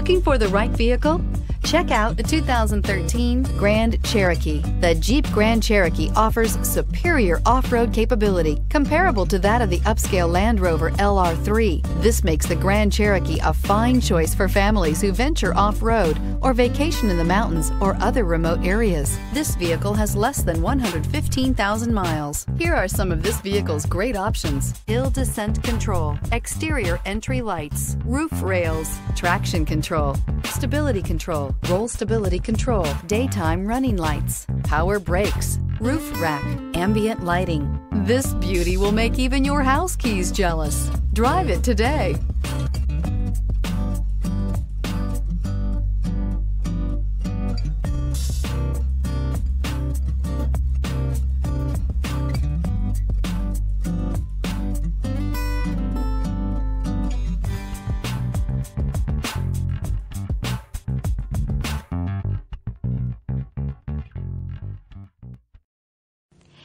Looking for the right vehicle? Check out the 2013 Grand Cherokee. The Jeep Grand Cherokee offers superior off-road capability comparable to that of the upscale Land Rover LR3. This makes the Grand Cherokee a fine choice for families who venture off-road or vacation in the mountains or other remote areas. This vehicle has less than 115,000 miles. Here are some of this vehicle's great options: hill descent control, exterior entry lights, roof rails, traction control, stability control, roll stability control, daytime running lights, power brakes, roof rack, ambient lighting. This beauty will make even your house keys jealous. Drive it today.